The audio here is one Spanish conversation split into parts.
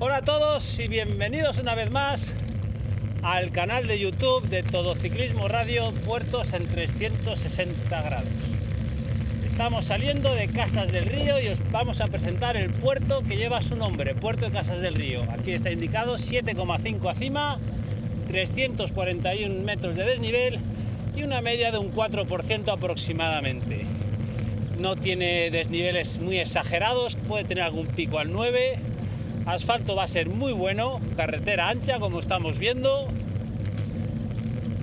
Hola a todos y bienvenidos una vez más al canal de YouTube de Todo Ciclismo Radio, Puertos en 360 grados. Estamos saliendo de Casas del Río y os vamos a presentar el puerto que lleva su nombre, Puerto de Casas del Río. Aquí está indicado 7,5 acima, 341 metros de desnivel y una media de un 4% aproximadamente. No tiene desniveles muy exagerados, puede tener algún pico al 9. Asfalto va a ser muy bueno, carretera ancha como estamos viendo.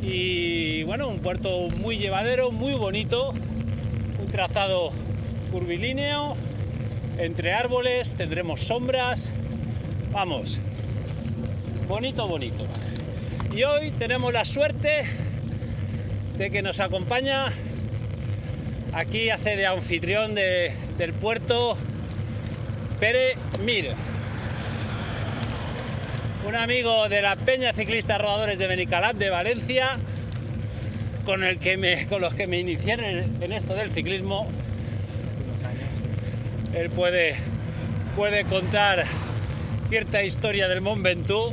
Y bueno, un puerto muy llevadero, muy bonito. Un trazado curvilíneo, entre árboles, tendremos sombras. Vamos, bonito, bonito. Y hoy tenemos la suerte de que nos acompaña, aquí hace de anfitrión del puerto, Pere Mir, un amigo de la Peña Ciclista Rodadores de Benicalat de Valencia, con los que me inicié en esto del ciclismo. Él puede contar cierta historia del Mont Ventoux,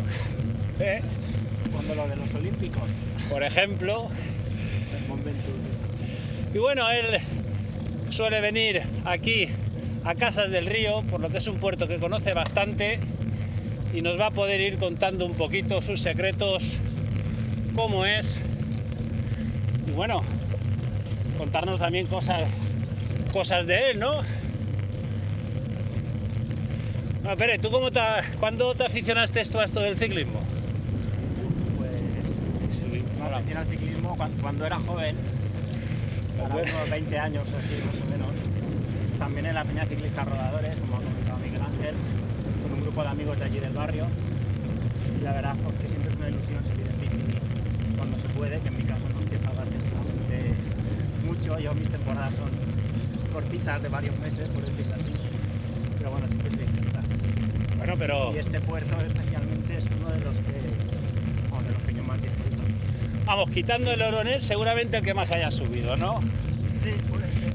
¿eh? Cuando lo de los Olímpicos, por ejemplo. El Mont Ventoux. Y bueno, él suele venir aquí a Casas del Río, por lo que es un puerto que conoce bastante y nos va a poder ir contando un poquito sus secretos, cómo es, y bueno, contarnos también cosas de él, ¿no? Bueno, Pere, ¿tú cuándo te aficionaste tú a esto del ciclismo? Pues sí, me aficioné al ciclismo cuando era joven, para unos 20 años o así, más o menos. También en la Peña Ciclista Rodadores, como ha comentado Miguel Ángel, con un grupo de amigos de allí del barrio. Y la verdad, porque siempre es una ilusión salir en bici cuando se puede, que en mi caso no empieza a dar mucho. Yo mis temporadas son cortitas, de varios meses, por decirlo así. Pero bueno, siempre se disfruta. Bueno, pero... Y este puerto especialmente es uno de los que, bueno, de los que yo más disfruto. Vamos, quitando el Oronet, seguramente el que más haya subido, ¿no? Sí, puede ser.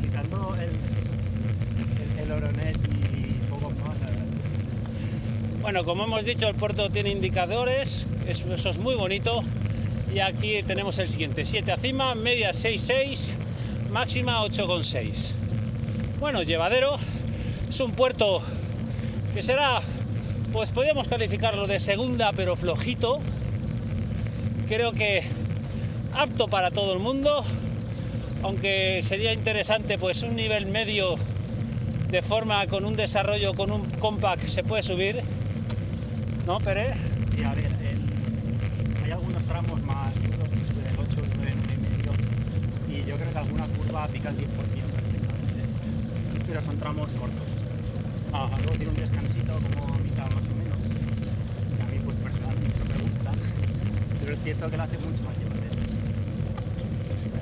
Quitando el Oronet y poco más, la verdad. Bueno, como hemos dicho, el puerto tiene indicadores, eso es muy bonito. Y aquí tenemos el siguiente, 7 acima, media 6,6, máxima 8,6. Bueno, llevadero, es un puerto que será, pues podríamos calificarlo de segunda, pero flojito. Creo que apto para todo el mundo, aunque sería interesante pues un nivel medio de forma con un desarrollo, con un compact se puede subir, ¿no, Pere? Sí, a ver, hay algunos tramos más duros que suben el 8, el 9, el 9,5 y yo creo que alguna curva pica el 10% perfectamente, pero son tramos cortos. Ajá. Luego tiene un descansito como a mitad más o menos, y a mí pues personalmente me gusta. Pero es cierto que lo hace mucho más llevadero.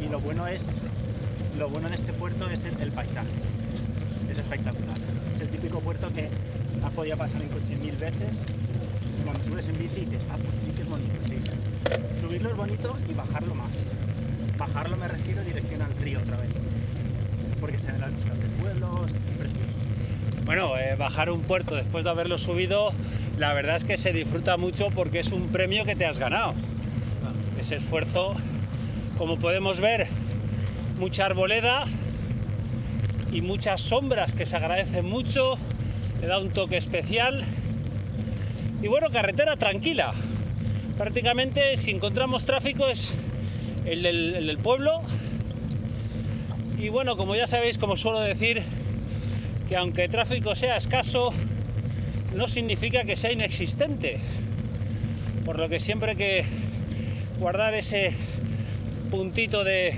Y lo bueno en este puerto es el paisaje. Es espectacular. Es el típico puerto que has podido pasar en coche 1000 veces. Cuando subes en bici dices, ah, pues sí que es bonito, sí. Subirlo es bonito y bajarlo más. Bajarlo me refiero dirección al río otra vez. Porque se ven las vistas del pueblo, es precioso. Bueno, bajar un puerto después de haberlo subido, la verdad es que se disfruta mucho porque es un premio que te has ganado. Ese esfuerzo, como podemos ver, mucha arboleda y muchas sombras que se agradecen mucho, le da un toque especial. Y bueno, carretera tranquila, prácticamente si encontramos tráfico es el del pueblo. Y bueno, como ya sabéis, como suelo decir, que aunque el tráfico sea escaso, no significa que sea inexistente, por lo que siempre hay que guardar ese puntito de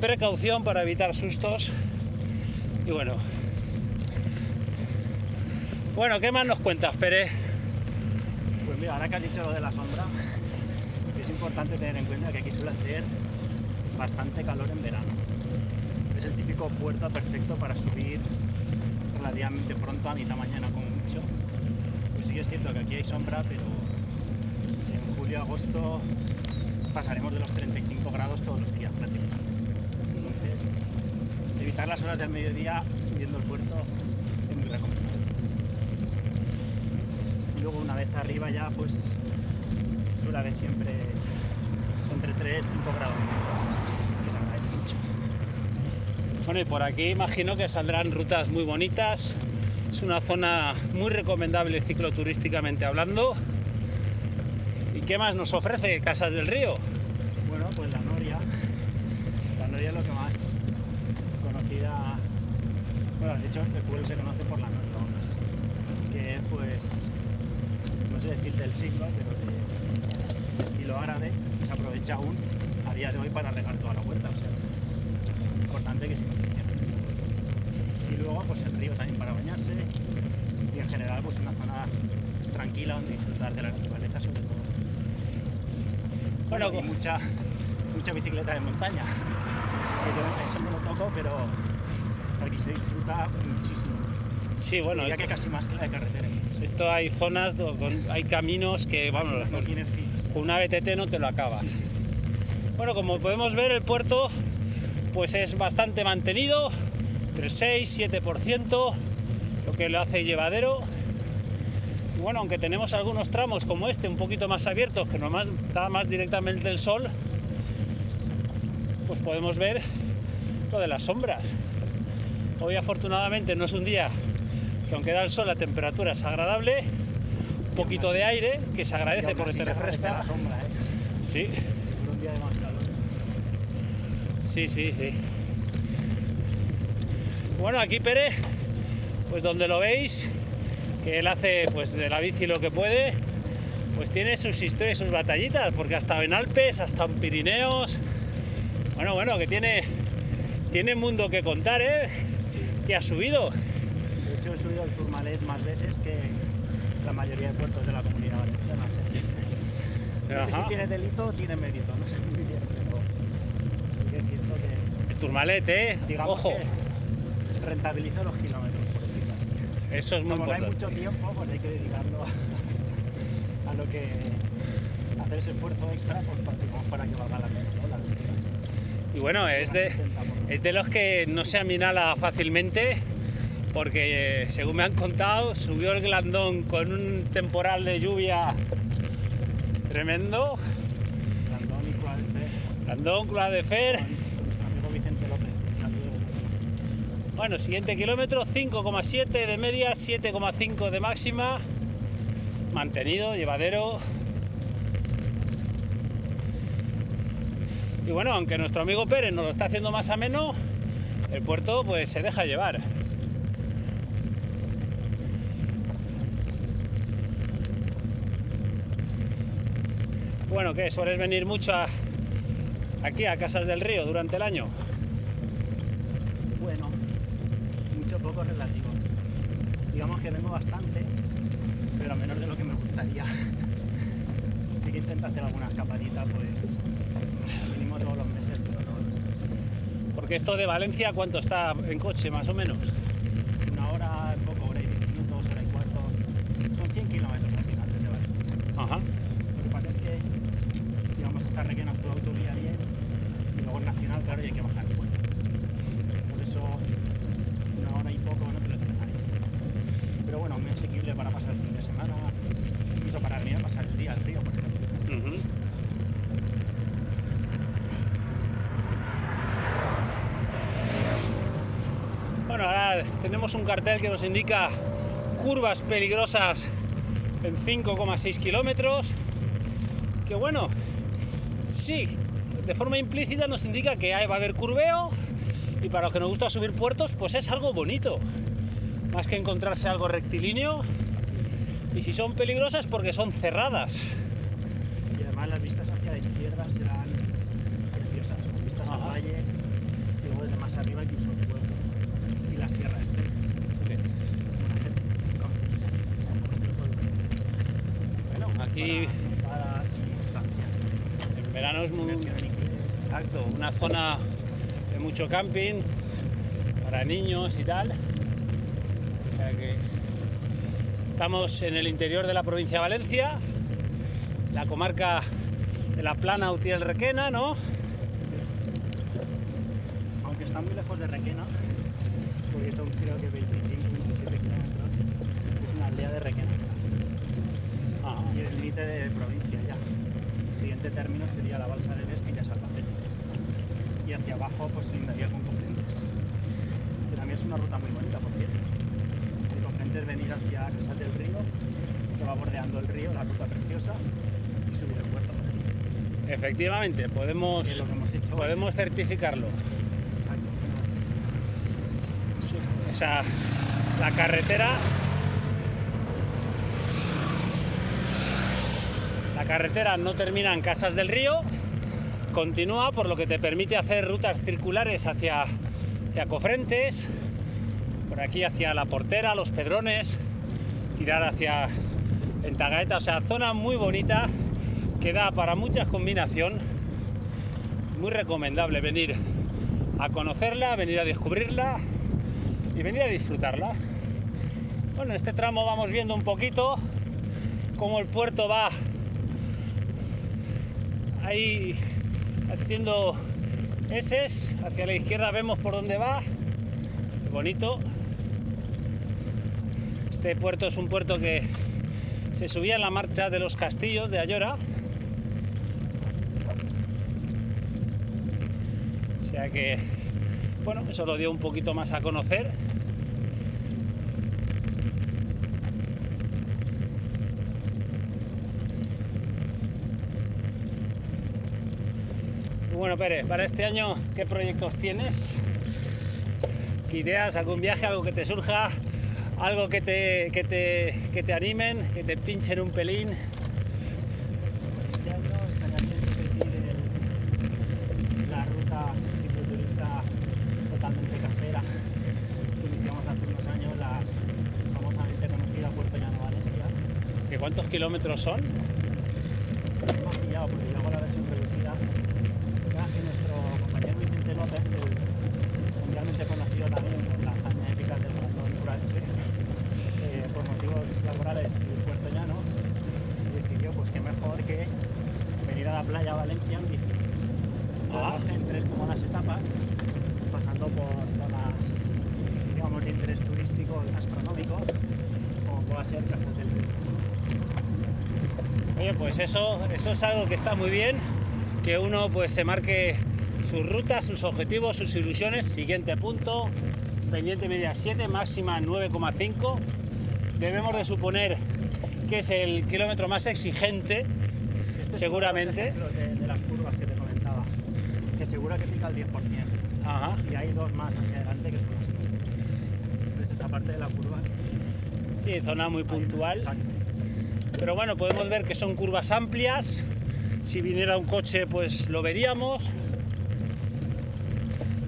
precaución para evitar sustos. Y bueno, ¿qué más nos cuentas, Pere? Pues mira, ahora que has dicho lo de la sombra, es importante tener en cuenta que aquí suele hacer bastante calor en verano. Es el típico puerto perfecto para subir relativamente pronto, a mitad mañana como mucho. Pues sí que es cierto que aquí hay sombra, pero en julio, agosto pasaremos de los 35 grados todos los días prácticamente. Entonces, evitar las horas del mediodía subiendo el puerto es muy recomendable. cuesta arriba ya pues suele haber siempre entre 3 y 5 grados. Bueno, y por aquí imagino que saldrán rutas muy bonitas. Es una zona muy recomendable cicloturísticamente hablando. ¿Y qué más nos ofrece Casas del Río? Bueno, pues la noria. La noria es lo que más conocida. Bueno, de hecho el pueblo se conoce por la noria, vamos. Que es pues, no sé decir del siglo, pero de estilo árabe, que se aprovecha aún a día de hoy para regar toda la huerta. O sea, importante que se mantenga. Y luego pues el río también para bañarse y en general pues una zona tranquila donde disfrutar de la naturaleza sobre todo. Bueno, y mucha bicicleta de montaña. Yo eso no lo toco, pero aquí se disfruta muchísimo. Sí, bueno, diría que casi más que la de carretera. Esto hay zonas, hay caminos que vamos, no tiene fin. Con una BTT no te lo acabas. Sí, sí, sí. Bueno, como podemos ver el puerto pues es bastante mantenido, entre 6-7%, lo que lo hace llevadero. Y bueno, aunque tenemos algunos tramos como este, un poquito más abiertos, que nomás da más directamente el sol, pues podemos ver lo de las sombras. Hoy afortunadamente no es un día que aunque da el sol la temperatura es agradable, un poquito de aire, que se agradece porque te refresca. La sombra, ¿eh? Sí. Sí, sí, sí. Bueno, aquí Pere, pues donde lo veis, que él hace pues de la bici lo que puede, pues tiene sus historias, sus batallitas, porque ha estado en Alpes, ha estado en Pirineos. Bueno, que tiene mundo que contar, ¿eh? Sí. Que ha subido. De hecho, he subido el Tourmalet más veces que la mayoría de puertos de la Comunidad Valenciana. No sé si tiene delito o tiene mérito, no sé. Tourmalet, digamos. Ojo. Rentabiliza los kilómetros, por decirlo así. Eso es muy importante. Como no hay mucho tiempo, pues hay que dedicarlo a lo que hacer ese esfuerzo extra pues, para que valga la pena, ¿no? La velocidad. Y bueno, es de los que no se aminala fácilmente, porque según me han contado, subió el Glandon con un temporal de lluvia tremendo. Glandon y Cua de Fer. Glandon, Cua de Fer. Vicente López. Bueno, siguiente kilómetro, 5,7 de media, 7,5 de máxima, mantenido, llevadero. Y bueno, aunque nuestro amigo Pérez nos lo está haciendo más ameno, el puerto pues se deja llevar. Bueno, ¿qué? ¿Sueles venir mucho aquí a Casas del Río durante el año? Bueno, mucho poco relativo. Digamos que vengo bastante, pero menos de lo que me gustaría. Sí que intento hacer alguna escapadita, pues mínimo todos los meses, pero no los meses. Porque esto de Valencia, ¿cuánto está en coche más o menos? 1 hora, poco, 1 hora y 10 minutos, 1 hora y cuarto. Son 100 kilómetros al final desde Valencia. Ajá. Lo que pasa es que, digamos, está requena tu autovía bien. Nacional, claro, y hay que bajar el puerto. Por eso 1 hora y poco no te lo tienes ahí. Pero bueno, muy asequible para pasar el fin de semana, incluso para venir a pasar el día al río, por ejemplo. Bueno, ahora tenemos un cartel que nos indica curvas peligrosas en 5,6 kilómetros. Que bueno, sí. De forma implícita nos indica que va a haber curveo y para los que nos gusta subir puertos pues es algo bonito, más que encontrarse algo rectilíneo, y si son peligrosas porque son cerradas. Y además las vistas hacia la izquierda serán preciosas, las vistas al valle, y luego desde más arriba incluso el puerto y la sierra. Bueno, aquí en verano es muy... Exacto, una zona de mucho camping para niños y tal. O sea que estamos en el interior de la provincia de Valencia, la comarca de la Plana Utiel-Requena, ¿no? Sí. Aunque está muy lejos de Requena, porque son creo que 25-27 kilómetros, es una aldea de Requena. límite de provincia ya. El siguiente término sería la balsa del Esquí y Albacete. Y hacia abajo pues lindaría con Cofrentes, que también es una ruta muy bonita, por cierto. De Cofrentes venir hacia Casas del Río, que va bordeando el río, la ruta preciosa, y subir el puerto. Efectivamente, podemos certificarlo. O sea, la carretera... La carretera no termina en Casas del Río, continúa, por lo que te permite hacer rutas circulares hacia Cofrentes, por aquí hacia La Portera, Los Pedrones, tirar hacia Entagaeta, o sea, zona muy bonita que da para mucha combinación, muy recomendable venir a conocerla, venir a descubrirla y venir a disfrutarla. Bueno, en este tramo vamos viendo un poquito cómo el puerto va ahí haciendo eses. Hacia la izquierda vemos por dónde va. Bonito. Este puerto es un puerto que se subía en la marcha de los castillos de Ayora, o sea que bueno, eso lo dio un poquito más a conocer. Bueno, Pere, para este año, ¿qué proyectos tienes? ¿Qué ideas? ¿Algún viaje? ¿Algo que te surja? ¿Algo que te animen? ¿Que te pinchen un pelín? Este año estaría bien repetir la ruta cicloturista totalmente casera que iniciamos hace unos años, la famosamente conocida Puerto Llano-Valencia. ¿Que cuántos kilómetros son? Me has pillado porque yo hago la versión reducida. Que nuestro compañero Vicente López, mundialmente conocido también por las hazañas épicas del Glandon, por motivos laborales del puerto llano, decidió pues que mejor que venir a la playa Valencia en bici. Lo hacen tres como las etapas, pasando por zonas, digamos, de interés turístico y gastronómico, como pueda ser Casas del Río. Oye, pues eso es algo que está muy bien, que uno pues se marque sus rutas, sus objetivos, sus ilusiones. Siguiente punto, pendiente media 7, máxima 9,5. Debemos de suponer que es el kilómetro más exigente, seguramente. Es uno de los ejemplos de las curvas que te comentaba, que segura que pica el 10%. Ajá. Y hay dos más hacia adelante que son así. Desde esta parte de la curva. Sí, zona muy puntual. Exacto. Pero bueno, podemos ver que son curvas amplias. Si viniera un coche pues lo veríamos,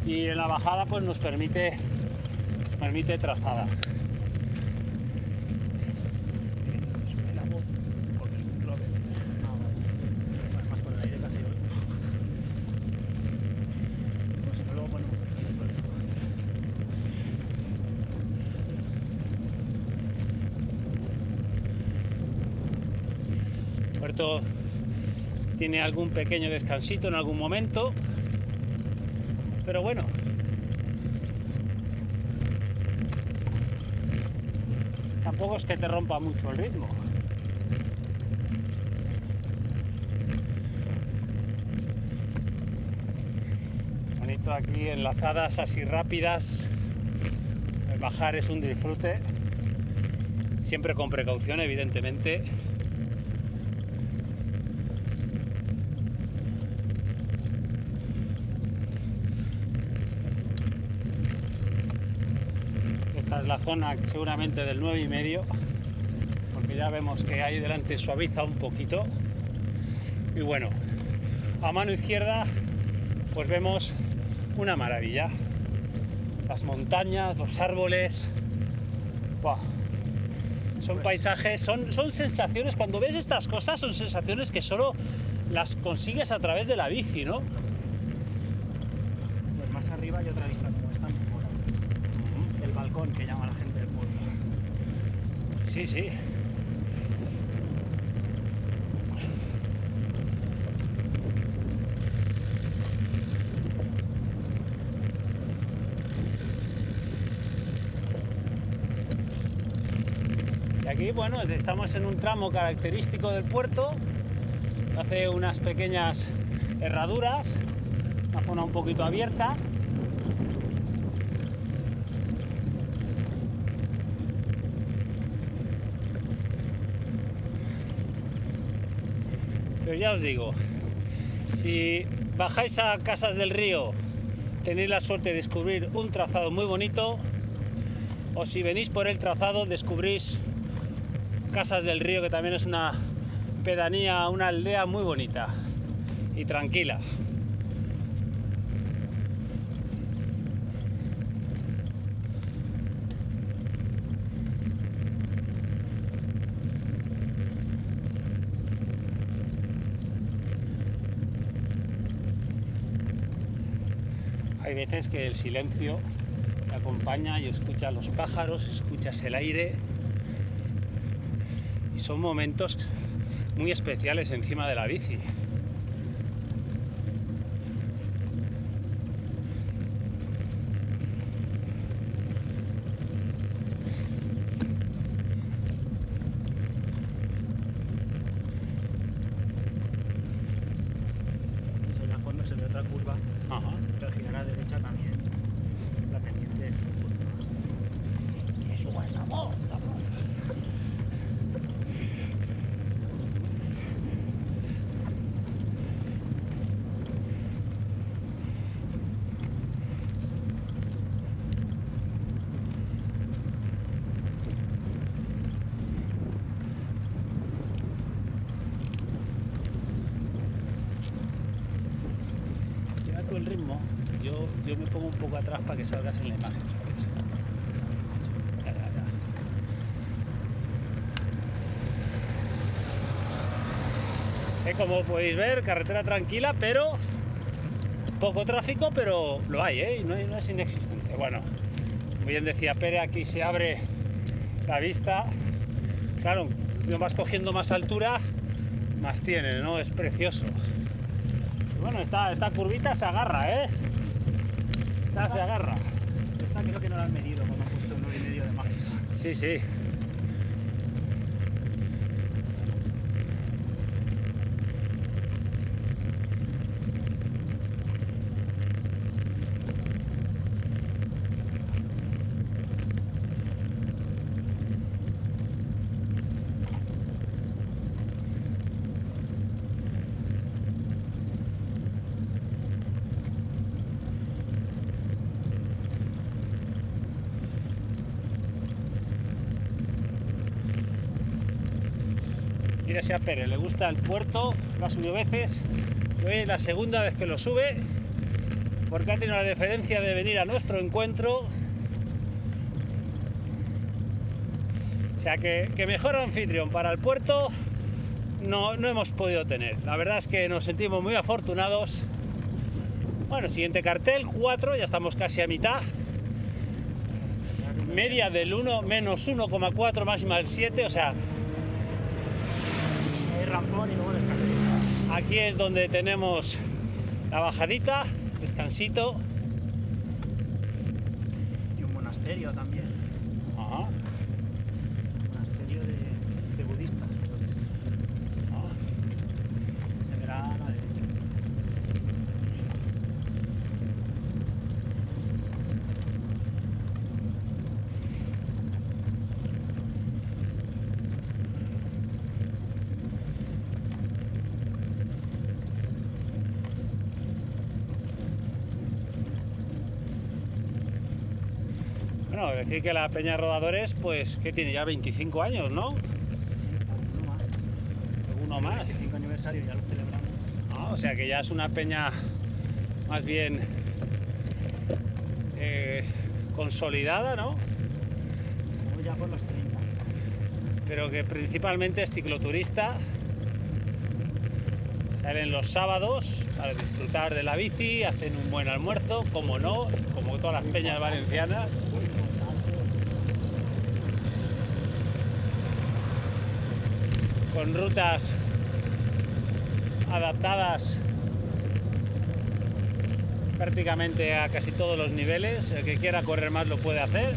y en la bajada pues nos permite trazada. Puerto tiene algún pequeño descansito en algún momento, pero bueno. Tampoco es que te rompa mucho el ritmo. Bonito aquí, enlazadas así rápidas. El bajar es un disfrute. Siempre con precaución, evidentemente. La zona seguramente del 9,5, porque ya vemos que ahí delante suaviza un poquito. Y bueno, a mano izquierda pues vemos una maravilla, las montañas, los árboles. ¡Wow! Son paisajes, son sensaciones. Cuando ves estas cosas son sensaciones que solo las consigues a través de la bici, ¿no? Pues más arriba hay otra vista como esta, balcón que llama a la gente del pueblo. Sí, sí. Y aquí, bueno, estamos en un tramo característico del puerto. Hace unas pequeñas herraduras, una zona un poquito abierta. Pero ya os digo, si bajáis a Casas del Río, tenéis la suerte de descubrir un trazado muy bonito, o si venís por el trazado, descubrís Casas del Río, que también es una pedanía, una aldea muy bonita y tranquila. Hay veces que el silencio te acompaña y escuchas los pájaros, escuchas el aire, y son momentos muy especiales encima de la bici. Yo me pongo un poco atrás para que salgas en la imagen. Ya. Como podéis ver, carretera tranquila, pero poco tráfico, pero lo hay, ¿eh? No es inexistente. Bueno, como bien decía Pere, aquí se abre la vista. Claro, no vas cogiendo más altura, más tiene, ¿no? Es precioso. Bueno, esta curvita se agarra, ¿eh? Esta se agarra. Esta creo que no la han medido, como han puesto 1,5 de máximo. Sí. Mírase a Pere, le gusta el puerto, lo ha subido veces, hoy es la segunda vez que lo sube, porque ha tenido la deferencia de venir a nuestro encuentro. O sea que mejor anfitrión para el puerto no hemos podido tener. La verdad es que nos sentimos muy afortunados. Bueno, siguiente cartel, 4, ya estamos casi a mitad. Media del 1, menos 1,4, máxima del 7, o sea... Rampón y luego descansito. Aquí es donde tenemos la bajadita, descansito. Y un monasterio también. Ajá. Un monasterio de budistas. Se verá a la derecha. Bueno, decir que la Peña Rodadores, pues, que tiene ya 25 años, ¿no? Sí, alguno más. ¿Alguno más? El 25 aniversario ya lo celebramos. Ah, o sea que ya es una peña más bien consolidada, ¿no? Como ya por los 30. Pero que principalmente es cicloturista. Salen los sábados para disfrutar de la bici, hacen un buen almuerzo, como no, como todas las peñas valencianas. Con rutas adaptadas prácticamente a casi todos los niveles. El que quiera correr más lo puede hacer.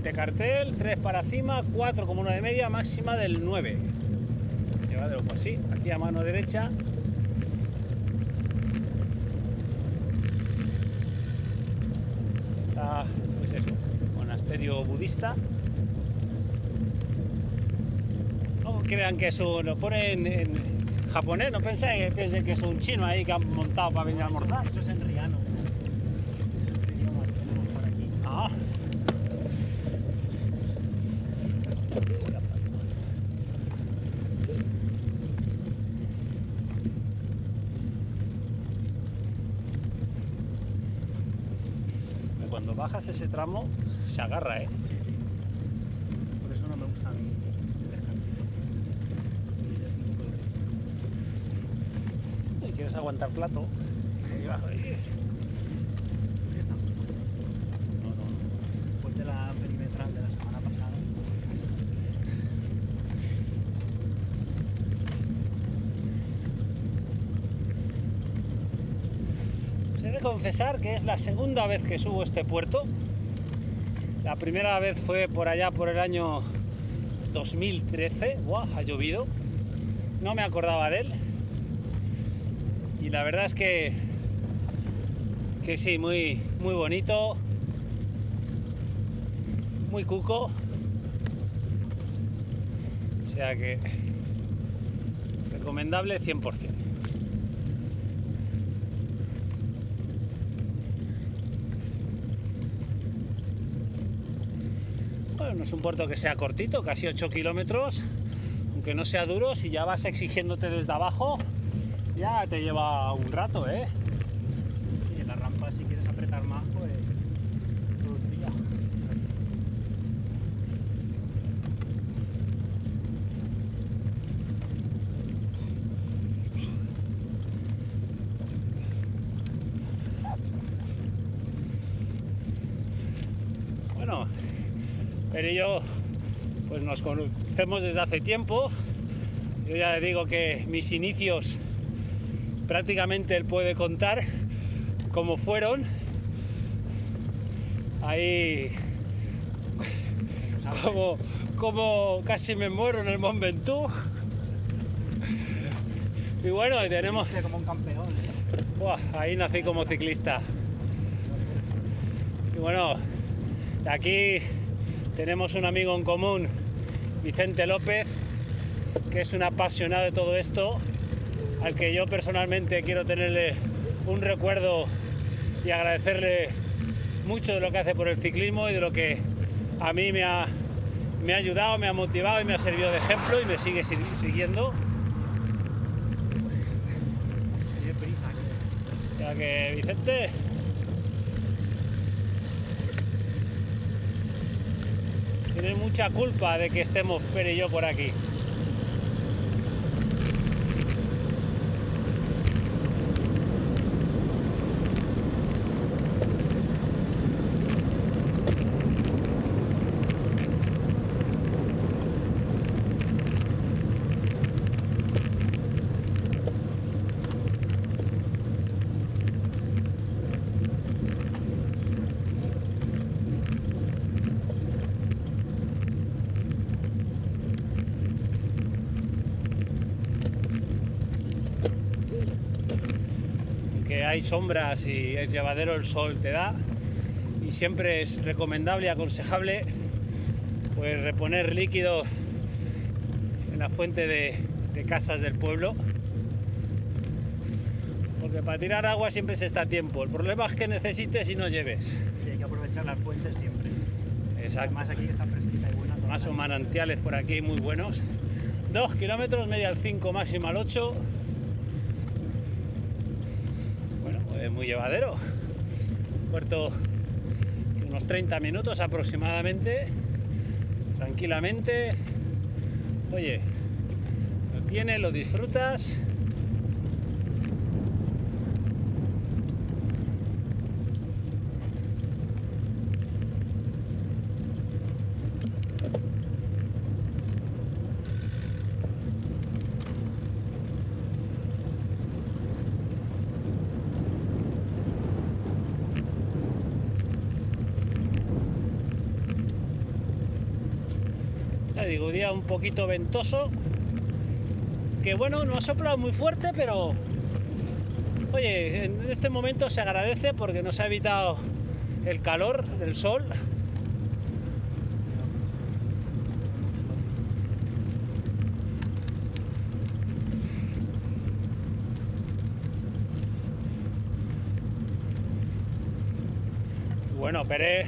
siguiente cartel, 3 para cima, 4 como 9 media, máxima del 9. Llevadlo así, aquí a mano derecha. Está, pues eso, monasterio budista. No crean que eso lo ponen en japonés, no piensen que es un chino ahí que han montado para venir a almorzar. Eso es en riano. Cuando bajas ese tramo se agarra, ¿eh? Sí, sí. Por eso no me gusta a mí el descansito. ¿Quieres aguantar plato? Ahí va. No. Después de la perimetral de la semana pasada. Confesar que es la segunda vez que subo este puerto. La primera vez fue por allá por el año 2013. ¡Buah! Ha llovido. No me acordaba de él. Y la verdad es que sí, muy bonito. Muy cuco. O sea que recomendable 100%. No es un puerto que sea cortito, casi 8 kilómetros, aunque no sea duro, si ya vas exigiéndote desde abajo, ya te lleva un rato, ¿eh? Y en la rampa, si quieres apretar más, pues... Bueno... Pero yo, pues nos conocemos desde hace tiempo. Yo ya le digo que mis inicios prácticamente él puede contar cómo fueron. Ahí, como casi me muero en el Mont Ventoux. Y bueno, ahí tenemos... Como un campeón. Buah, ahí nací como ciclista. Y bueno, de aquí... Tenemos un amigo en común, Vicente López, que es un apasionado de todo esto, al que yo personalmente quiero tenerle un recuerdo y agradecerle mucho de lo que hace por el ciclismo y de lo que a mí me ha ayudado, me ha motivado y me ha servido de ejemplo y me sigue siguiendo. O sea que, Vicente... Tiene mucha culpa de que estemos Pere y yo por aquí. Hay sombras y es llevadero el sol te da, y siempre es recomendable y aconsejable pues reponer líquido en la fuente de casas del pueblo, porque para tirar agua siempre se está a tiempo. El problema es que necesites y no lleves. Sí, hay que aprovechar las fuentes siempre. Exacto. Además aquí está fresquita y buena. Más o manantiales por aquí muy buenos. 2 kilómetros, media al 5, máxima al 8. Muy llevadero. Puerto unos 30 minutos aproximadamente, tranquilamente. Oye, lo tienes, lo disfrutas. Ya digo, día un poquito ventoso, que bueno, no ha soplado muy fuerte, pero oye, en este momento se agradece porque nos ha evitado el calor del sol. Bueno, Pere,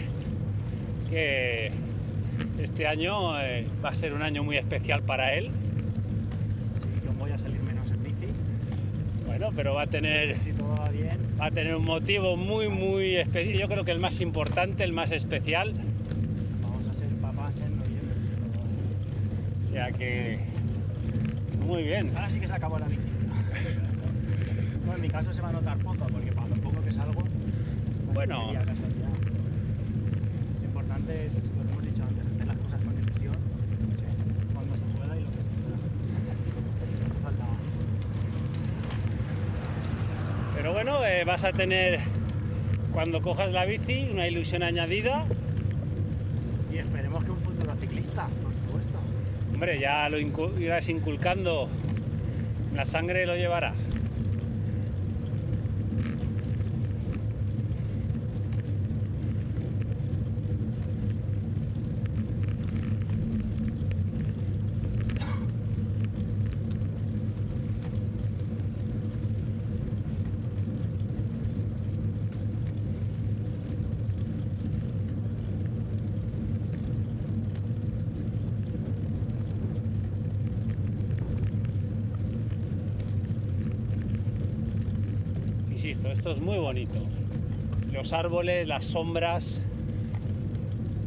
que este año va a ser un año muy especial para él. Sí, no voy a salir menos en bici. Bueno, pero va a tener, si todo va bien, va a tener un motivo muy especial. Yo creo que el más importante, el más especial. Vamos a ser papás en noviembre. O sea que muy bien. Ahora sí que se acabó la bici. Bueno, en mi caso se va a notar poco, porque para lo poco que salgo. Bueno. Es lo que hemos dicho antes, hacer las cosas con ilusión, cuando se pueda y lo que se pueda. Falta. Pero bueno, vas a tener, cuando cojas la bici, una ilusión añadida. Y esperemos que un futuro ciclista, por supuesto. Hombre, ya lo irás inculcando, la sangre lo llevará. Insisto, esto es muy bonito. Los árboles, las sombras,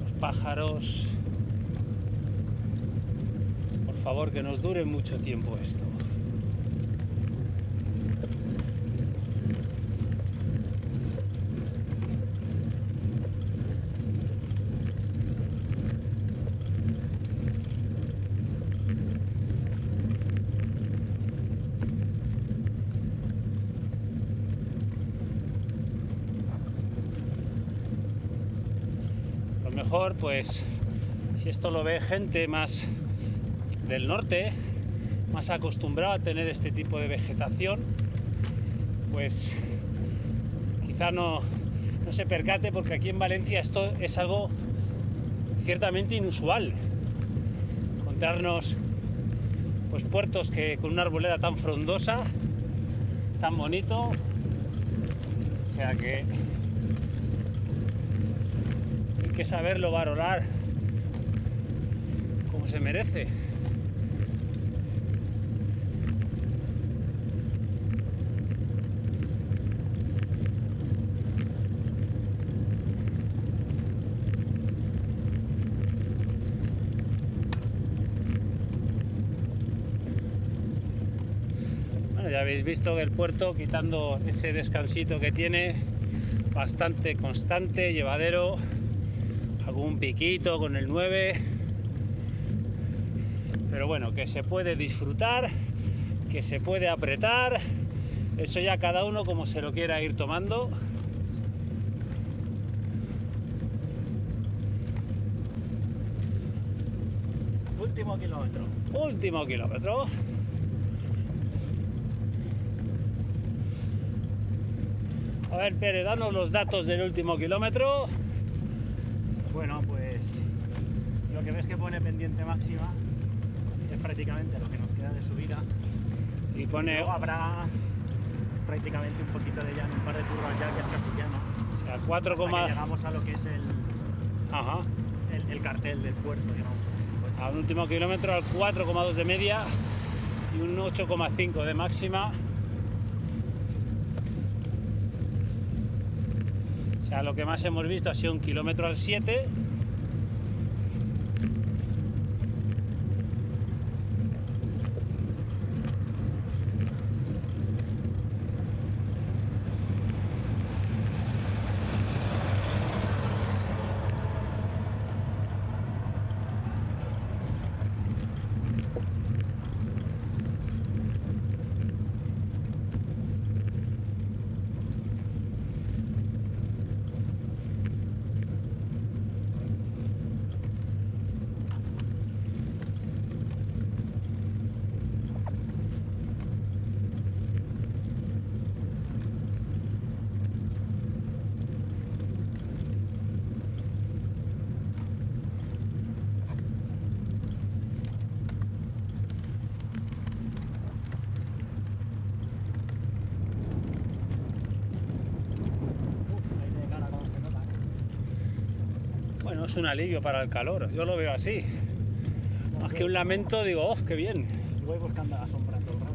los pájaros. Por favor, que nos dure mucho tiempo esto. Mejor, pues si esto lo ve gente más del norte, más acostumbrada a tener este tipo de vegetación, pues quizá no se percate, porque aquí en Valencia esto es algo ciertamente inusual, encontrarnos pues puertos que con una arboleda tan frondosa, tan bonito. O sea que que saberlo valorar como se merece. Bueno, ya habéis visto que el puerto, quitando ese descansito que tiene, bastante constante, llevadero. Algún piquito con el 9, pero bueno, que se puede disfrutar, que se puede apretar, eso ya cada uno como se lo quiera ir tomando. Último kilómetro. Último kilómetro. A ver, Pere, danos los datos del último kilómetro. Bueno, pues lo que ves que pone pendiente máxima es prácticamente lo que nos queda de subida. Y pone... Luego habrá prácticamente un poquito de llano, un par de curvas ya que es casi llano. O sea, 4, hasta que llegamos a lo que es el... Ajá. El cartel del puerto, digamos. A un último kilómetro al 4,2 de media y un 8,5 de máxima. O sea, lo que más hemos visto ha sido un kilómetro al 7. Bueno, es un alivio para el calor, yo lo veo así. Más que un lamento, digo, ¡oh, qué bien! Y voy buscando la sombra todo el rato.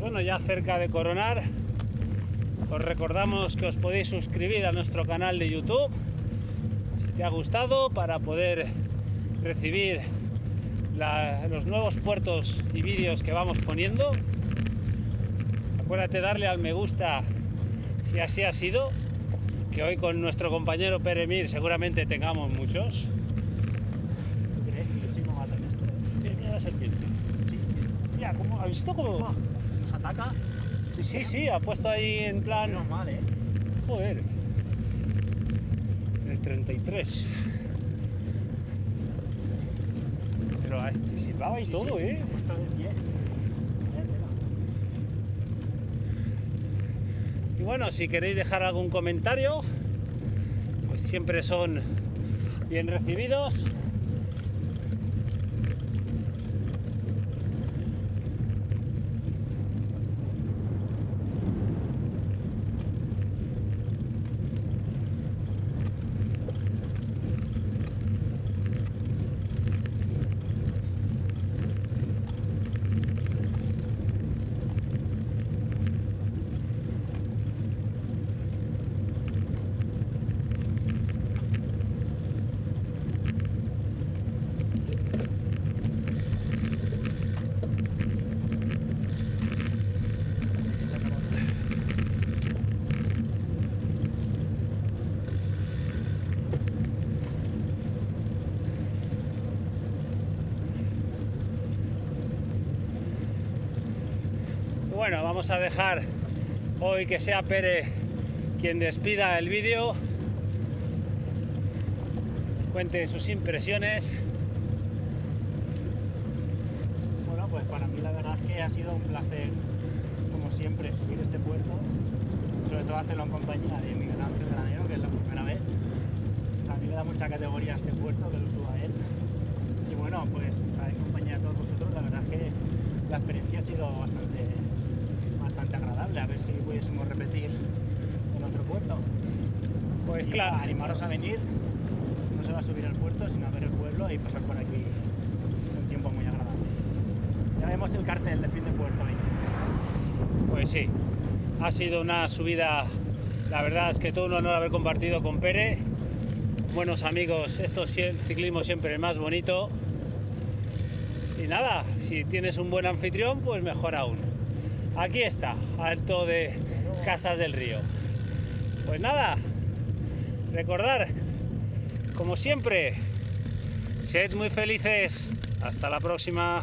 Bueno, ya cerca de coronar, os recordamos que os podéis suscribir a nuestro canal de YouTube, si te ha gustado, para poder recibir los nuevos puertos y vídeos que vamos poniendo. Acuérdate darle al me gusta si así ha sido, que hoy con nuestro compañero Pere Mir seguramente tengamos muchos. ¿Tú crees que yo sí me mato en esto? Mira la serpiente. Sí. Mira, ¿cómo? ¿Ha visto cómo? ¿Ataca? Sí, ha puesto ahí en plan... No mal, ¿eh? Joder. En el 33. Pero silbaba y todo, sí, ¿eh? Se ha puesto de pie. Y bueno, si queréis dejar algún comentario, pues siempre son bien recibidos. Bueno, vamos a dejar hoy que sea Pere quien despida el vídeo, cuente sus impresiones. Bueno, pues para mí la verdad es que ha sido un placer, como siempre, subir este puerto, sobre todo hacerlo en compañía de Miguel Ángel Granero, que es la primera vez. A mí me da mucha categoría este puerto, que lo suba él. Y bueno, pues estar en compañía de todos vosotros, la verdad es que la experiencia ha sido bastante agradable, a ver si pudiésemos repetir en otro puerto. Pues y claro, animaros a venir, no se va a subir al puerto, sino a ver el pueblo y pasar por aquí un tiempo muy agradable. Ya vemos el cartel de fin de puerto ahí. Pues sí, ha sido una subida, la verdad es que todo un honor haber compartido con Pere. Buenos amigos, esto es el ciclismo siempre más bonito. Y nada, si tienes un buen anfitrión, pues mejor aún. Aquí está, Alto de Casas del Río. Pues nada, recordar, como siempre, sed muy felices. Hasta la próxima.